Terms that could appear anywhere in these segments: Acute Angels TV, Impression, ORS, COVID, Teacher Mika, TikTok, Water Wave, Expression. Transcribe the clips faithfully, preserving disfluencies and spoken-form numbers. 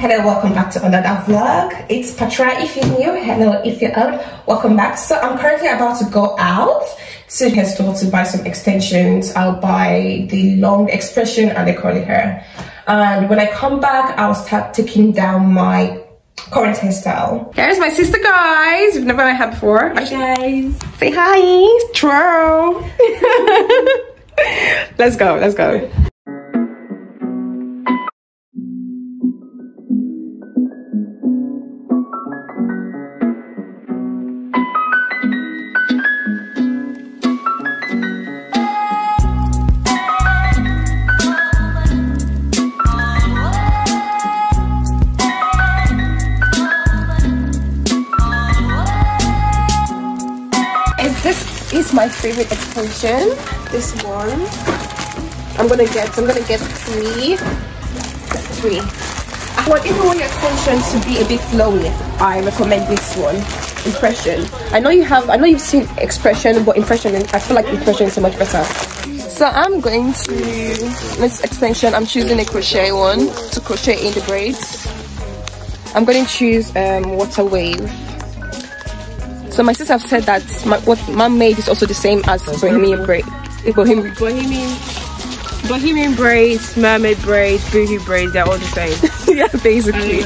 Hello, welcome back to another vlog. It's Patra if you're new. Hello if you're old, welcome back. So I'm currently about to go out to the store to buy some extensions. I'll buy the long expression and the curly hair, and when I come back I'll start taking down my current hairstyle. Here's my sister, guys. You've never met her before. Hi guys, say hi. True. Let's go, let's go. My favorite extension, this one. I'm gonna get I'm gonna get three three I want even want your extension to be a bit flowy. I recommend this one, Impression. I know you have I know you've seen Expression, but Impression, I feel like Impression is so much better. So I'm going to this extension. I'm choosing a crochet one to crochet in the braids. I'm going to choose um Water Wave. So my sister have said that my, what my made is also the same as Bohemian braid. Bohemian, Bohemian, Bohemian braids, mermaid braids, boohoo braids. They're all the same. Yeah, basically.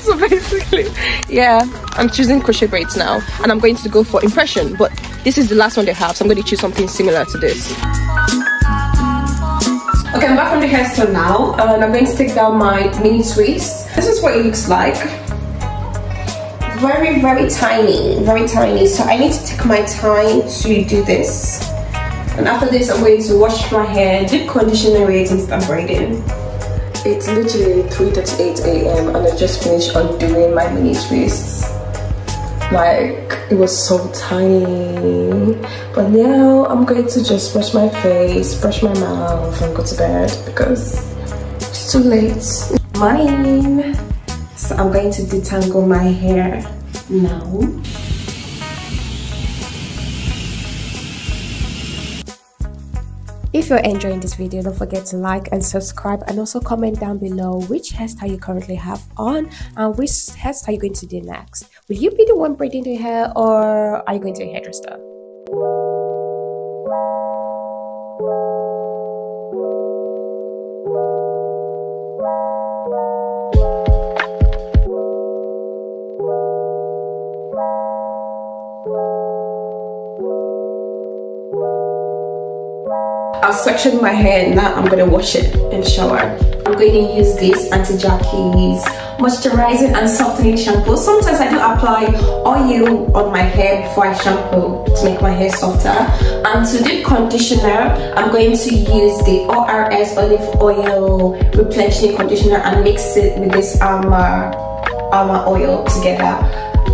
So basically, yeah. I'm choosing crochet braids now, and I'm going to go for Impression. But this is the last one they have, so I'm going to choose something similar to this. Okay, I'm back from the hairstyle now, and I'm going to take down my mini twist. This is what it looks like. Very, very tiny, very tiny. So I need to take my time to do this. And after this, I'm going to wash my hair, deep conditioner it, and start braiding. It's literally three thirty-eight a m and I just finished undoing my mini twists. Like, it was so tiny. But now I'm going to just brush my face, brush my mouth, and go to bed because it's too late. Mine. So I'm going to detangle my hair now. If you're enjoying this video, don't forget to like and subscribe, and also comment down below which hairstyle you currently have on and which hairstyle you're going to do next. Will you be the one braiding your hair, or are you going to a hairdresser? I've sectioned my hair, now I'm gonna wash it and shower. I'm going to use this Aunty Jackie's moisturizing and softening shampoo. Sometimes I do apply oil on my hair before I shampoo to make my hair softer. And to deep conditioner, I'm going to use the O R S olive oil replenishing conditioner and mix it with this Alma Alma oil together.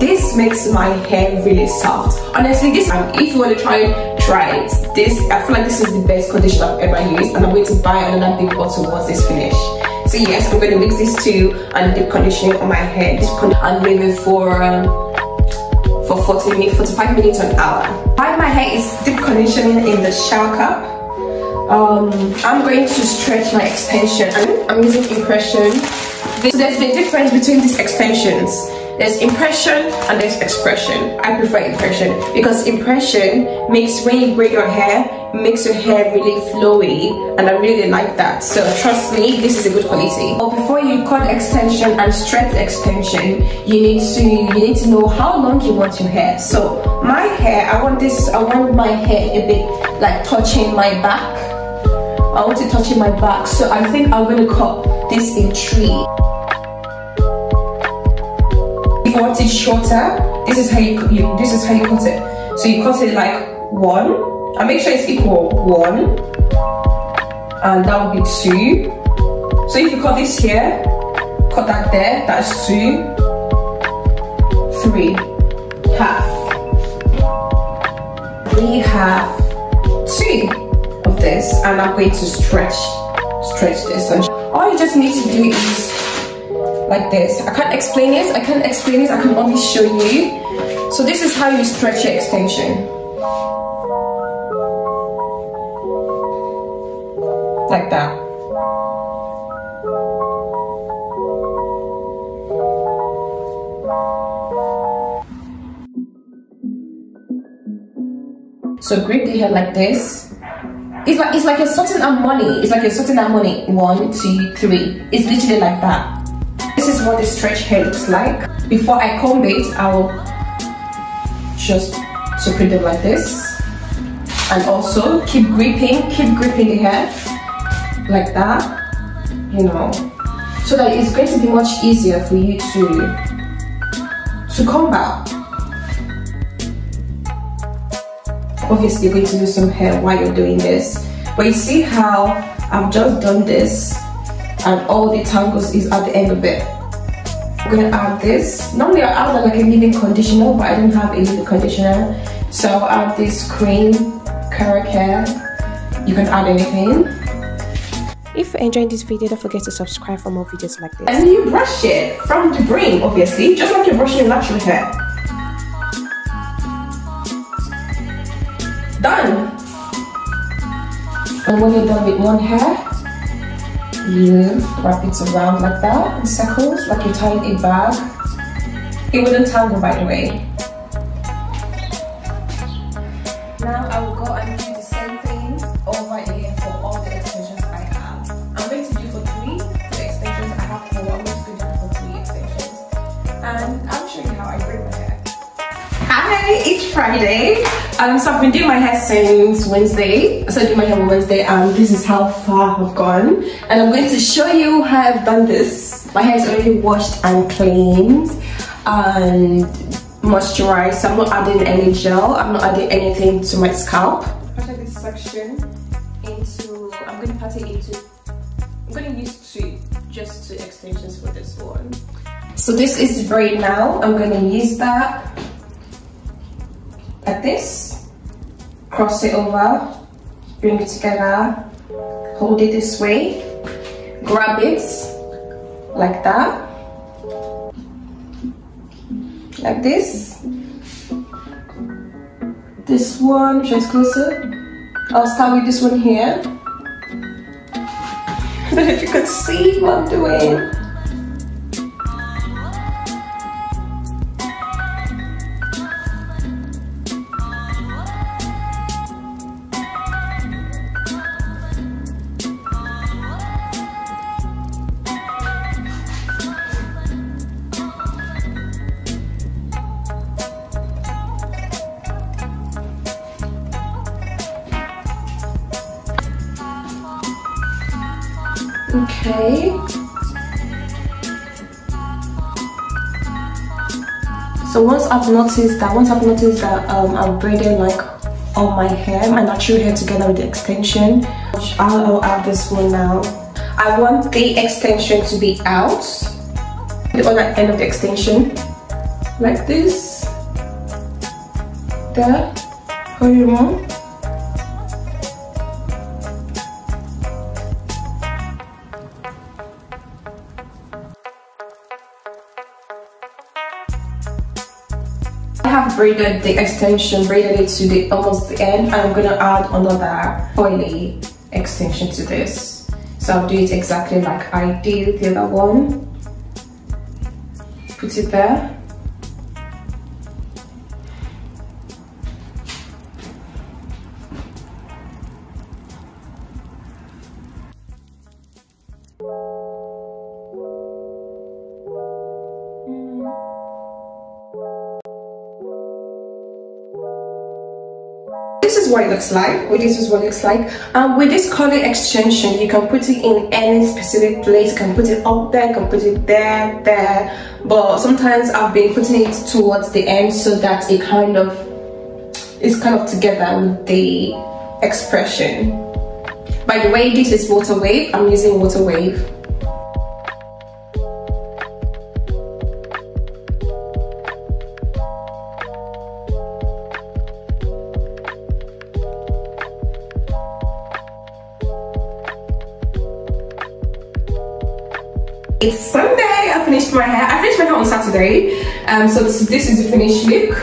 This makes my hair really soft. Honestly, this time, if you want to try it, try it. This, I feel like this is the best conditioner I've ever used, and I'm going to buy another big bottle once this finish. So yes, I'm going to mix these two and deep conditioning on my hair. I'm leaving for um, for forty minutes, forty-five minutes an hour. While my hair is deep conditioning in the shower cup, um, I'm going to stretch my extension. I'm, I'm using Impression. This, so there's the difference between these extensions. There's Impression and there's Expression. I prefer Impression because Impression makes, when you braid your hair, it makes your hair really flowy, and I really like that. So trust me, this is a good quality. But before you cut extension and stretch extension, you need to you need to know how long you want your hair. So my hair, I want this. I want my hair a bit like touching my back. I want it touching my back. So I think I'm gonna cut this in three. If you want it shorter, this is how you, you this is how you cut it. So you cut it like one, and make sure it's equal. One, and that would be two. So if you cut this here, cut that there, that's two, three, half. We have two of this, and I'm going to stretch stretch this. All you just need to do is like this. I can't explain this, I can't explain this, I can only show you. So this is how you stretch your extension. Like that. So grip the hair like this. It's like it's like you're sorting out money. It's like you're sorting out money. One, two, three. It's literally like that. This is what the stretch hair looks like. Before I comb it, I'll just separate them like this. And also keep gripping, keep gripping the hair like that, you know, so that it's going to be much easier for you to to comb out. Obviously you're going to lose some hair while you're doing this, but you see how I've just done this and all the tangles is at the end of it. I'm going to add this. Normally I add like a leave-in conditioner, but I don't have a leave-in conditioner, so I'll add this cream, carrot hair. You can add anything. If you're enjoying this video, don't forget to subscribe for more videos like this. And you brush it from the brain, obviously, just like you're brushing your natural hair. Done! And when you're done with one hair, you wrap it around like that in circles, like you're tying a bag. It wouldn't tangle, by the way. Now I will go and do the same thing over here for all the extensions I have. I'm going to do for three, the extensions I have for, I'm going to do for three extensions. And I'll show you how I braid my hair. Hi, it's Friday. Um, so I've been doing my hair since Wednesday. So I do my hair on Wednesday, and this is how far I've gone. And I'm going to show you how I've done this. My hair is already washed and cleaned and moisturized, so I'm not adding any gel, I'm not adding anything to my scalp. Part this section into, I'm going to part it into, I'm going to use two, just two extensions for this one. So this is the braid now. I'm going to use that like this, cross it over, bring it together, hold it this way, grab it like that, like this. This one, which is closer, I'll start with this one here. I don't know if you could see what I'm doing. Okay, so once I've noticed that, once I've noticed that um, I've braided like all my hair, my natural hair together with the extension, I'll, I'll add this one now. I want the extension to be out, the other end of the extension, like this, there, hold it on. Braided the extension, braided it to the almost the end, and I'm gonna add another oily extension to this. So I'll do it exactly like I did the other one. Put it there. This is what it looks like. Well, this is what it looks like. Um, with this curly extension, you can put it in any specific place. You can put it up there, you can put it there, there. But sometimes I've been putting it towards the end so that it kind of is kind of together with the expression. By the way, this is Water Wave. I'm using Water Wave. It's Sunday. I finished my hair. I finished my hair on Saturday, um, so this, this is the finished look.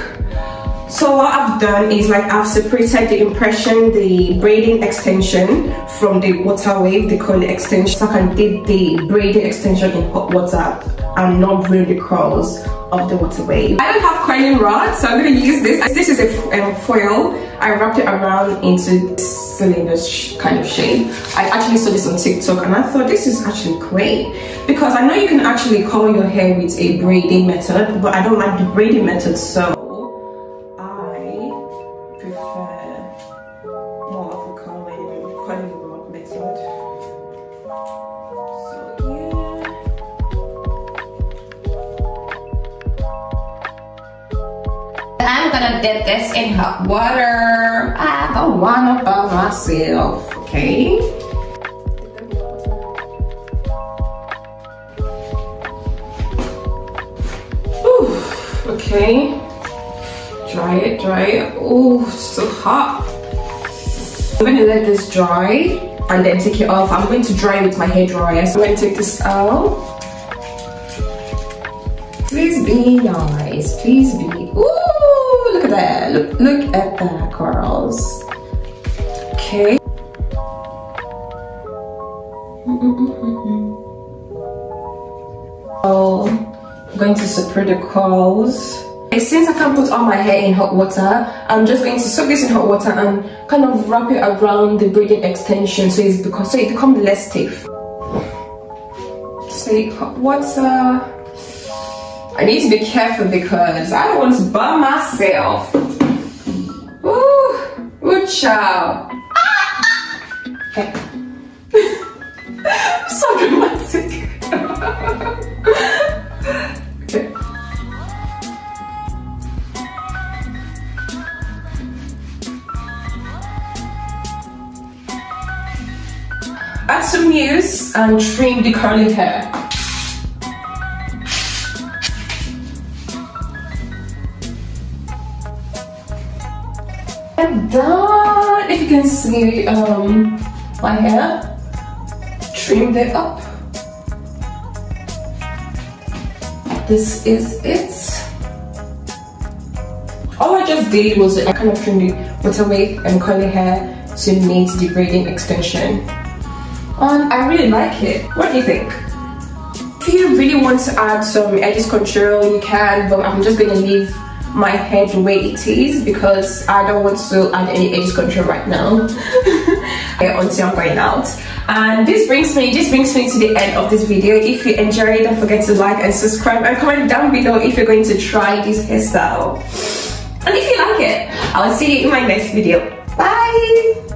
So what I've done is like I've separated the impression, the braiding extension from the water wave, the curly extension. So I can dip the braiding extension in hot water and not ruin the curls of the water wave. I don't have curling rod, so I'm going to use this. This is a um, foil. I wrapped it around into cylinder kind of shape. I actually saw this on TikTok and I thought this is actually great, because I know you can actually curl your hair with a braiding method, but I don't like the braiding method, so I prefer more of a curling, curling rod method. I'm gonna dip this in hot water. I don't wanna burn myself, okay? Ooh, okay. Dry it, dry it. Ooh, so hot. I'm gonna let this dry and then take it off. I'm going to dry with my hairdryer. So I'm gonna take this out. Please be nice, please be. Ooh, look at that, look, look at the curls. Okay. Mm-mm-mm-mm. Oh, I'm going to separate the curls. Okay, since I can't put all my hair in hot water, I'm just going to soak this in hot water and kind of wrap it around the braiding extension so it's because so it becomes less stiff. Take hot water. I need to be careful because I don't want to burn myself. Ooh, ooh, child. Okay. I'm so dramatic. Okay. Add some mousse and trim the curly hair. I'm done. If you can see um, my hair, trimmed it up. This is it. All I just did was I kind of trimmed the water wave and curly hair to meet the braiding extension. Um, I really like it. What do you think? If you really want to add some edges control, you can, but I'm just going to leave my hair the way it is because I don't want to add any edge control right now until I'm going out. And this brings me this brings me to the end of this video. If you enjoyed, don't forget to like and subscribe and comment down below if you're going to try this hairstyle and if you like it. I'll see you in my next video. Bye.